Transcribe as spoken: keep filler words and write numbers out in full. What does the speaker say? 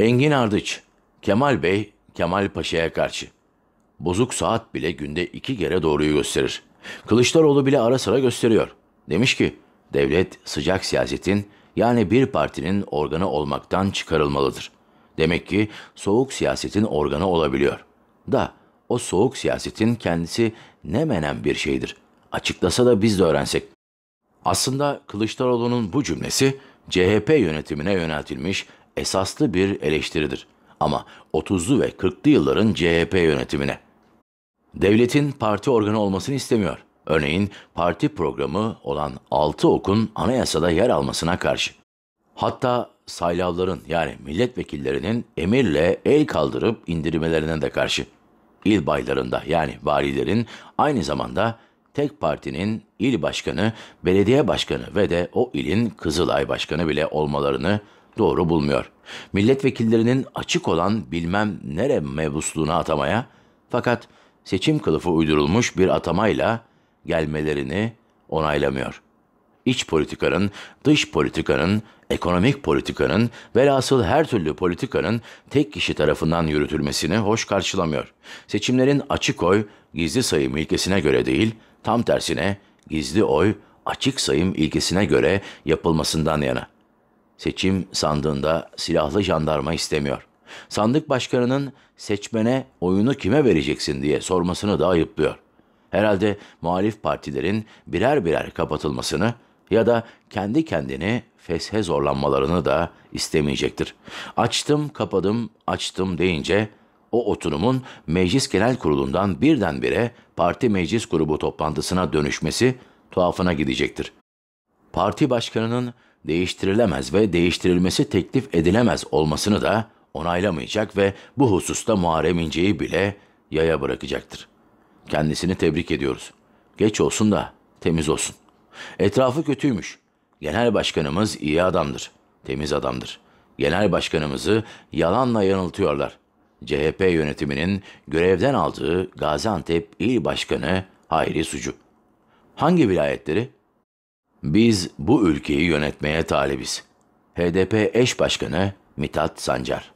Engin Ardıç, Kemal Bey, Kemal Paşa'ya karşı. Bozuk saat bile günde iki kere doğruyu gösterir. Kılıçdaroğlu bile ara sıra gösteriyor. Demiş ki, devlet sıcak siyasetin yani bir partinin organı olmaktan çıkarılmalıdır. Demek ki soğuk siyasetin organı olabiliyor. Da o soğuk siyasetin kendisi ne menen bir şeydir. Açıklasa da biz de öğrensek. Aslında Kılıçdaroğlu'nun bu cümlesi C H P yönetimine yöneltilmiş esaslı bir eleştiridir. Ama otuzlu ve kırklı yılların C H P yönetimine. Devletin parti organı olmasını istemiyor. Örneğin parti programı olan altı okun anayasada yer almasına karşı. Hatta saylavların yani milletvekillerinin emirle el kaldırıp indirmelerine de karşı. İl baylarında yani valilerin aynı zamanda tek partinin il başkanı, belediye başkanı ve de o ilin Kızılay başkanı bile olmalarını doğru bulmuyor. Milletvekillerinin açık olan bilmem nere mebusluğuna atamaya fakat seçim kılıfı uydurulmuş bir atamayla gelmelerini onaylamıyor. İç politikanın, dış politikanın, ekonomik politikanın, velhasıl her türlü politikanın tek kişi tarafından yürütülmesini hoş karşılamıyor. Seçimlerin açık oy, gizli sayım ilkesine göre değil, tam tersine gizli oy, açık sayım ilkesine göre yapılmasından yana. Seçim sandığında silahlı jandarma istemiyor. Sandık başkanının seçmene oyunu kime vereceksin diye sormasını da ayıplıyor. Herhalde muhalif partilerin birer birer kapatılmasını ya da kendi kendini feshe zorlanmalarını da istemeyecektir. Açtım, kapadım, açtım deyince o oturumun Meclis Genel Kurulu'ndan birdenbire parti meclis grubu toplantısına dönüşmesi tuhafına gidecektir. Parti başkanının değiştirilemez ve değiştirilmesi teklif edilemez olmasını da onaylamayacak ve bu hususta Muharrem İnce'yi bile yaya bırakacaktır. Kendisini tebrik ediyoruz. Geç olsun da temiz olsun. Etrafı kötüymüş. Genel başkanımız iyi adamdır. Temiz adamdır. Genel başkanımızı yalanla yanıltıyorlar. C H P yönetiminin görevden aldığı Gaziantep İl Başkanı Hayri Sucu. Hangi vilayetleri? Biz bu ülkeyi yönetmeye talibiz. H D P eş başkanı Mithat Sancar.